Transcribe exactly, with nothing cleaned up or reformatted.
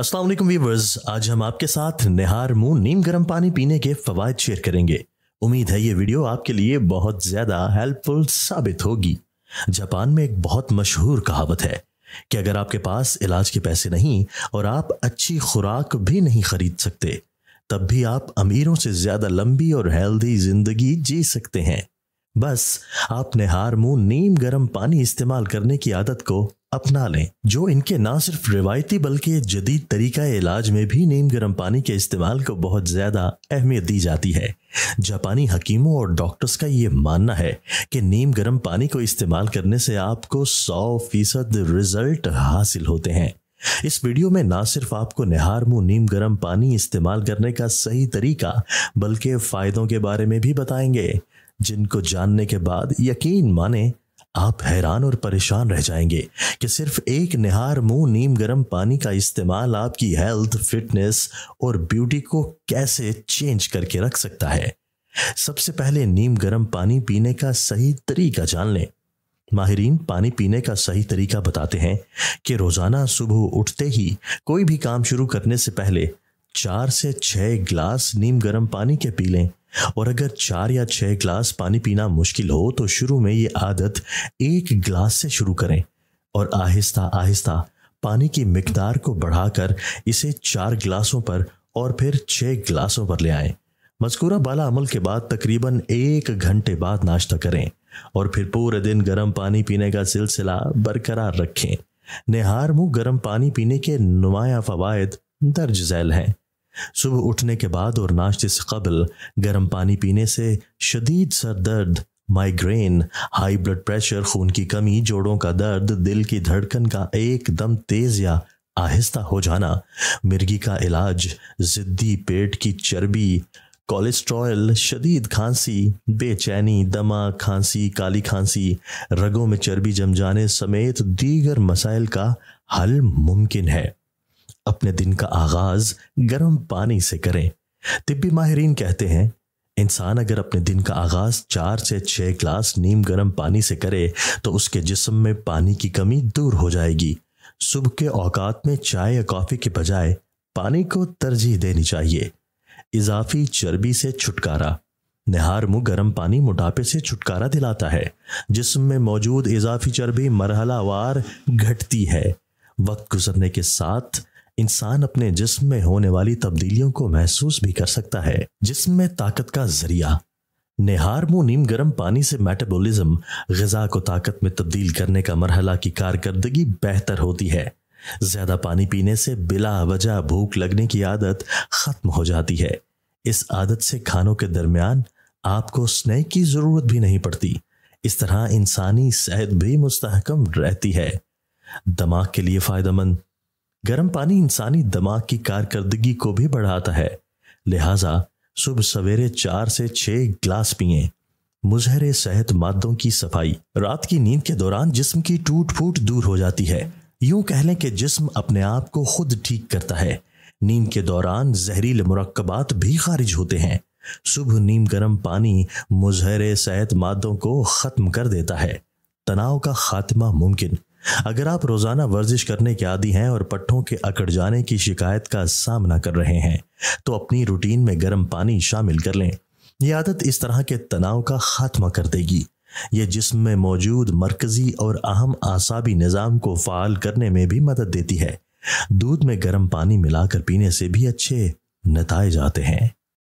अस्सलाम वालेकुम व्यूअर्स, आज हम आपके साथ निहार मुंह नीम गर्म पानी पीने के फवायद शेयर करेंगे। उम्मीद है ये वीडियो आपके लिए बहुत ज्यादा हेल्पफुल साबित होगी। जापान में एक बहुत मशहूर कहावत है कि अगर आपके पास इलाज के पैसे नहीं और आप अच्छी खुराक भी नहीं खरीद सकते, तब भी आप अमीरों से ज्यादा लंबी और हेल्दी जिंदगी जी सकते हैं। बस आप निहार मुंह नीम गर्म पानी इस्तेमाल करने की आदत को अपना लें, जो इनके ना सिर्फ रिवायती बल्कि जदीद तरीका इलाज में भी नीम गर्म पानी के इस्तेमाल को बहुत ज़्यादा अहमियत दी जाती है। जापानी हकीमों और डॉक्टर्स का ये मानना है कि नीम गर्म पानी को इस्तेमाल करने से आपको सौ फीसद रिजल्ट हासिल होते हैं। इस वीडियो में ना सिर्फ आपको निहार मुंह नीम गर्म पानी इस्तेमाल करने का सही तरीका बल्कि फ़ायदों के बारे में भी बताएंगे, जिनको जानने के बाद यकीन माने आप हैरान और परेशान रह जाएंगे कि सिर्फ एक निहार मुंह नीम गर्म पानी का इस्तेमाल आपकी हेल्थ, फिटनेस और ब्यूटी को कैसे चेंज करके रख सकता है। सबसे पहले नीम गर्म पानी पीने का सही तरीका जान लें। माहिरीन पानी पीने का सही तरीका बताते हैं कि रोज़ाना सुबह उठते ही कोई भी काम शुरू करने से पहले चार से छः गिलास नीम गर्म पानी के पी लें, और अगर चार या छः गिलास पानी पीना मुश्किल हो तो शुरू में ये आदत एक गिलास से शुरू करें और आहिस्ता आहिस्ता पानी की मिकदार को बढ़ाकर इसे चार गिलासों पर और फिर छः गिलासों पर ले आएं। मज़कूरा बाला अमल के बाद तकरीबन एक घंटे बाद नाश्ता करें और फिर पूरे दिन गर्म पानी पीने का सिलसिला बरकरार रखें। निहार मुँह गर्म पानी पीने के नुमाया फ़वायद दर्ज झैल हैं। सुबह उठने के बाद और नाश्ते से कबल गर्म पानी पीने से शदीद सर दर्द, माइग्रेन, हाई ब्लड प्रेशर, खून की कमी, जोड़ों का दर्द, दिल की धड़कन का एकदम तेज या आहिस्ता हो जाना, मिर्गी का इलाज, जिद्दी पेट की चर्बी, कोलेस्ट्रॉल, शदीद खांसी, बेचैनी, दमा, खांसी, काली खांसी, रगों में चर्बी जम जाने समेत दीगर मसाइल का हल मुमकिन है। अपने दिन का आगाज गर्म पानी से करें। तिब्बी माहिरीन कहते हैं इंसान अगर अपने दिन का आगाज चार से छः गिलास नीम गर्म पानी से करे तो उसके जिस्म में पानी की कमी दूर हो जाएगी। सुबह के औकात में चाय या कॉफ़ी के बजाय पानी को तरजीह देनी चाहिए। इजाफी चर्बी से छुटकारा। निहार मुँह गर्म पानी मोटापे से छुटकारा दिलाता है। जिस्म में मौजूद इजाफी चर्बी मरहलावार घटती है। वक्त गुजरने के साथ इंसान अपने जिस्म में होने वाली तब्दीलियों को महसूस भी कर सकता है। जिस्म में ताकत का जरिया। निहार मुँह नीम गर्म पानी से मेटाबॉलिज्म, ग़िज़ा को ताकत में तब्दील करने का मरहला की कारकर्दगी बेहतर होती है। ज़्यादा पानी पीने से बिला वजह भूख लगने की आदत ख़त्म हो जाती है। इस आदत से खानों के दरमियान आपको स्नैक की ज़रूरत भी नहीं पड़ती। इस तरह इंसानी सेहत भी मुस्तहकम रहती है। दिमाग के लिए फ़ायदेमंद। गर्म पानी इंसानी दिमाग की कारकर्दगी को भी बढ़ाता है, लिहाजा सुबह सवेरे चार से छः गिलास पिएं। मुजहरे सेहत मादों की सफाई। रात की नींद के दौरान जिस्म की टूट फूट दूर हो जाती है। यूं कह लें कि जिस्म अपने आप को खुद ठीक करता है। नींद के दौरान जहरीले मुरक्कबात भी खारिज होते हैं। सुबह नीम गर्म पानी मुजहरे सेहत मादों को ख़त्म कर देता है। तनाव का खात्मा मुमकिन। अगर आप रोज़ाना वर्जिश करने के आदी हैं और पट्ठों के अकड़ जाने की शिकायत का सामना कर रहे हैं तो अपनी रूटीन में गर्म पानी शामिल कर लें। यह आदत इस तरह के तनाव का खात्मा कर देगी। यह जिस्म में मौजूद मरकज़ी और अहम आसाबी निज़ाम को फ़ाल करने में भी मदद देती है। दूध में गर्म पानी मिलाकर पीने से भी अच्छे नतीजे आते हैं।